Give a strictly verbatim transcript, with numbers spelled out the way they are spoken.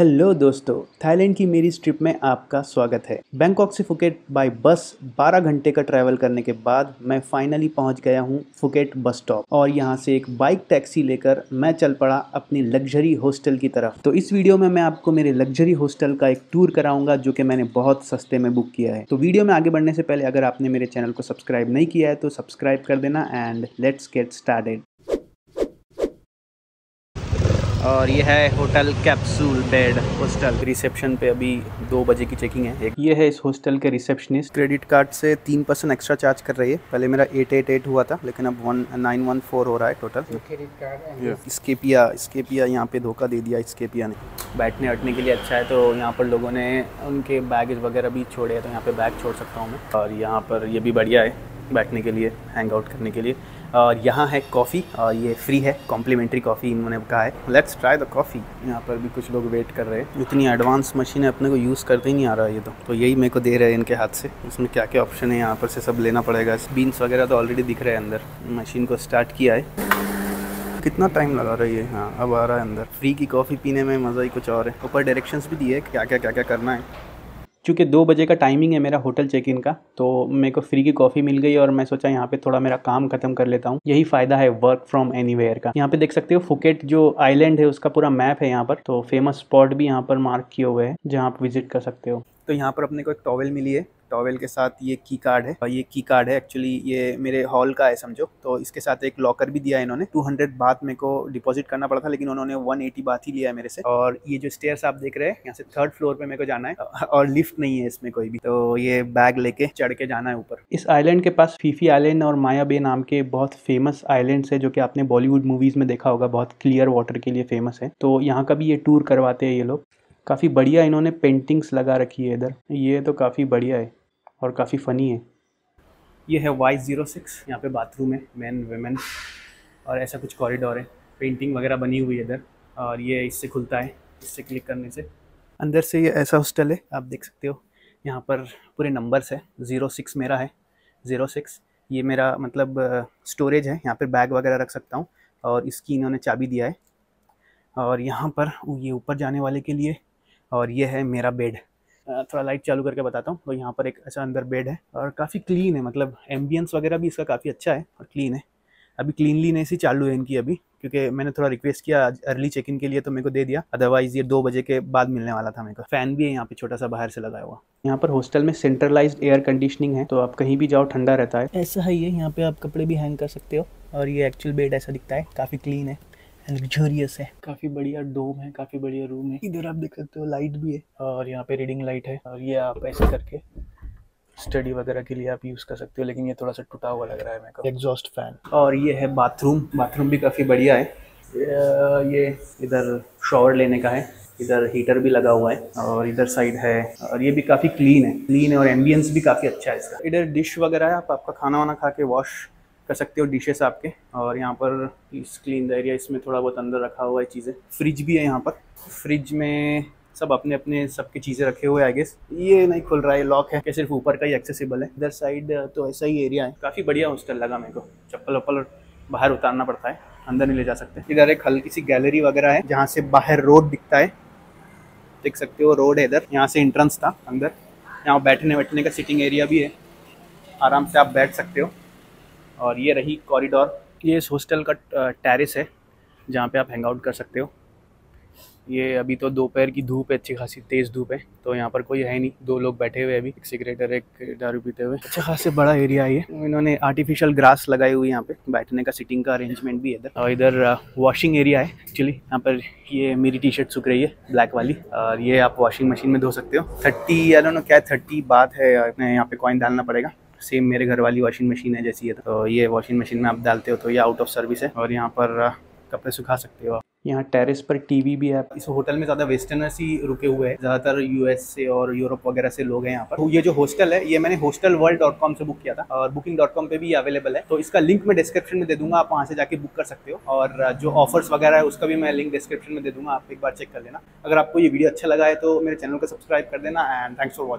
Hello दोस्तों, Thailand की मेरी इस ट्रिप में आपका स्वागत है। बैंकॉक से फुकेट बाय बस बारह घंटे का ट्रैवल करने के बाद मैं फाइनली पहुंच गया हूं फुकेट बस स्टॉप और यहां से एक बाइक टैक्सी लेकर मैं चल पड़ा अपनी लग्जरी हॉस्टल की तरफ। तो इस वीडियो में मैं आपको मेरे लग्जरी हॉस्टल का एक टूर कराऊंगा जो कि मैंने बहुत सस्ते में बुक किया है। तो वीडियो में आगे बढ़ने से पहले अगर आपने मेरे चैनल को सब्सक्राइब नहीं किया है तो सब्सक्राइब कर देना एंड लेट्स गेट स्टार्टेड। और ये है hotel capsule bed hostel. Reception पे अभी दो बजे की चेकिंग है। एक ये है इस हॉस्टल के रिसेप्शनिस्ट। क्रेडिट कार्ड से तीन परसेंट एक्स्ट्रा चार्ज कर रही है। पहले मेरा एट एट एट हुआ था लेकिन अब वन नाइन वन फोर हो रहा है टोटल क्रेडिट कार्ड। स्केपिया स्केपिया यहाँ पे धोखा दे दिया स्केपिया ने। बैठने हटने के लिए अच्छा है तो यहाँ पर लोगों ने उनके बैगेज वगैरह भी छोड़े हैं तो यहाँ पर बैग छोड़ सकता हूँ मैं। और यहाँ पर ये भी बढ़िया है बैठने के लिए, हैंग आउट करने के लिए। और यहाँ है कॉफ़ी और ये फ्री है, कॉम्प्लीमेंट्री कॉफ़ी इन्होंने कहा है। Let's try the coffee. यहाँ पर भी कुछ लोग वेट कर रहे हैं। इतनी एडवांस मशीन है, अपने को यूज़ करते ही नहीं आ रहा है। ये तो तो यही मेरे को दे रहे हैं इनके हाथ से। इसमें क्या क्या ऑप्शन है यहाँ पर से सब लेना पड़ेगा। बीन्स वगैरह तो ऑलरेडी दिख रहे हैं अंदर। मशीन को स्टार्ट किया है। कितना टाइम लगा रही है। हाँ, अब आ रहा है अंदर। फ्री की कॉफ़ी पीने में मज़ा ही कुछ और है। ऊपर डायरेक्शंस भी दिए क्या क्या क्या क्या करना है। क्योंकि दो बजे का टाइमिंग है मेरा होटल चेक इन का तो मेरे को फ्री की कॉफ़ी मिल गई और मैं सोचा यहाँ पे थोड़ा मेरा काम खत्म कर लेता हूँ। यही फ़ायदा है वर्क फ्रॉम एनीवेयर का। यहाँ पे देख सकते हो फुकेट जो आइलैंड है उसका पूरा मैप है यहाँ पर। तो फेमस स्पॉट भी यहाँ पर मार्क किए हुए हैं जहाँ आप विजिट कर सकते हो। तो यहाँ पर अपने को एक टॉवेल मिली है। टॉवेल के साथ ये की कार्ड है और ये की कार्ड है एक्चुअली ये मेरे हॉल का है समझो। तो इसके साथ एक लॉकर भी दिया है इन्होंने। टू हंड्रेड बात मेरे को डिपॉजिट करना पड़ा था लेकिन उन्होंने वन एटी बात ही लिया है मेरे से। और ये जो स्टेयर्स आप देख रहे हैं यहाँ से थर्ड फ्लोर पे मेरे को जाना है और लिफ्ट नहीं है इसमें कोई भी। तो ये बैग लेके चढ़ के जाना है ऊपर। इस आइलैंड के पास फी फी आइलैंड और माया बे नाम के बहुत फेमस आइलैंड्स है जो कि आपने बॉलीवुड मूवीज में देखा होगा। बहुत क्लियर वाटर के लिए फेमस है तो यहाँ का भी ये टूर करवाते हैं ये लोग। काफ़ी बढ़िया इन्होंने पेंटिंग्स लगा रखी है इधर। ये तो काफ़ी बढ़िया है और काफ़ी फ़नी है। ये है वाई ज़ीरो सिक्स। यहाँ पे बाथरूम है मेन वेमेन और ऐसा कुछ कॉरिडोर है। पेंटिंग वगैरह बनी हुई है इधर और ये इससे खुलता है इससे क्लिक करने से। अंदर से ये ऐसा हॉस्टल है आप देख सकते हो। यहाँ पर पूरे नंबर्स है। ज़ीरो सिक्स मेरा है। ज़ीरो सिक्स ये मेरा मतलब स्टोरेज है। यहाँ पर बैग वगैरह रख सकता हूँ और इसकी इन्होंने चाबी दिया है। और यहाँ पर ये ऊपर जाने वाले के लिए। और ये है मेरा बेड। थोड़ा लाइट चालू करके बताता हूँ। तो यहाँ पर एक अच्छा अंदर बेड है और काफ़ी क्लीन है। मतलब एम्बियंस वगैरह भी इसका काफ़ी अच्छा है और क्लीन है। अभी क्लीनलीनेस ही चालू है इनकी अभी क्योंकि मैंने थोड़ा रिक्वेस्ट किया अर्ली चेक इन के लिए तो मेरे को दे दिया, अदरवाइज़ ये दो बजे के बाद मिलने वाला था मेरे को। फ़ैन भी है यहाँ पे छोटा सा बाहर से लगाया हुआ। यहाँ पर हॉस्टल में सेंट्रलाइज्ड एयर कंडीशनिंग है तो आप कहीं भी जाओ ठंडा रहता है। ऐसा है ये, यहाँ पर आप कपड़े भी हैंग कर सकते हो। और ये एक्चुअल बेड ऐसा दिखता है, काफ़ी क्लीन है, लग्जरियस है। काफी बढ़िया डोम है, काफी बढ़िया रूम है। इधर आप देख सकते हो लाइट भी है और यहाँ पे रीडिंग लाइट है। और ये आप ऐसे करके स्टडी वगैरह के लिए आप यूज कर सकते हो लेकिन ये थोड़ा सा टूटा हुआ लग रहा है मेरे को। Exhaust fan. और ये है बाथरूम। बाथरूम भी काफी बढ़िया है। ये इधर शॉवर लेने का है। इधर हीटर भी लगा हुआ है और इधर साइड है। और ये भी काफी क्लीन है क्लीन है और एम्बियंस भी काफी अच्छा है इसका। इधर डिश वगैरह है, आप आपका खाना वाना खा के वॉश कर सकते हो डिशेस आपके। और यहाँ पर इस क्लीन एरिया इसमें थोड़ा बहुत अंदर रखा हुआ है चीज़ें। फ्रिज भी है यहाँ पर। फ्रिज में सब अपने अपने सबकी चीज़ें रखे हुए हैं। आई गेस ये नहीं खुल रहा है, लॉक है कि सिर्फ ऊपर का ही एक्सेसिबल है। इधर साइड तो ऐसा ही एरिया है। काफ़ी बढ़िया हॉस्टल लगा मेरे को। चप्पल वप्पल बाहर उतारना पड़ता है, अंदर नहीं ले जा सकते। इधर एक हल्की सी गैलरी वगैरह है जहाँ से बाहर रोड दिखता है, देख सकते हो रोड है इधर। यहाँ से एंट्रेंस था अंदर। यहाँ बैठने बैठने का सिटिंग एरिया भी है, आराम से आप बैठ सकते हो। और ये रही कॉरिडोर। ये इस हॉस्टल का टेरेस है जहाँ पे आप हैंग आउट कर सकते हो। ये अभी तो दोपहर की धूप है, अच्छी खासी तेज़ धूप है तो यहाँ पर कोई है नहीं। दो लोग बैठे हुए अभी, एक सिगरेट और एक दारू पीते हुए। अच्छा खासा बड़ा एरिया है ये। इन्होंने आर्टिफिशियल ग्रास लगाई हुई है यहाँ पे। बैठने का सिटिंग का अरेंजमेंट भी है इधर। और इधर वॉशिंग एरिया है एक्चुअली। यहाँ पर ये मेरी टी शर्ट सूख रही है ब्लैक वाली और ये आप वॉशिंग मशीन में धो सकते हो। थर्टी आई डोंट नो क्या थर्टी बात है। अपने यहाँ पर कॉइन डालना पड़ेगा। सेम मेरे घर वाली वॉशिंग मशीन है जैसी है। तो ये वॉशिंग मशीन में आप डालते हो तो ये आउट ऑफ सर्विस है। और यहाँ पर कपड़े सुखा सकते हो आप। यहाँ टेरेस पर टीवी भी है। इस होटल में ज़्यादा वेस्टर्नर्स ही रुके हुए हैं, ज़्यादातर यूएस से और यूरोप वगैरह से लोग हैं यहाँ पर। तो ये जो हॉस्टल है ये मैंने होस्टल वर्ल्ड डॉट कॉम से बुक किया था और बुकिंग डॉट कॉम पे भी अवेलेबल है। तो इसका लिंक मैं डिस्क्रिप्शन में दे दूंगा, आप वहाँ से जाके बुक कर सकते हो। और जो ऑफर्स वगैरह है उसका भी मैं लिंक डिस्क्रिप्शन में दे दूँगा, आप एक बार चेक कर लेना। अगर आपको ये वीडियो अच्छा लगा है तो मेरे चैनल को सब्सक्राइब कर देना एंड थैंक्स फॉर वॉचिंग।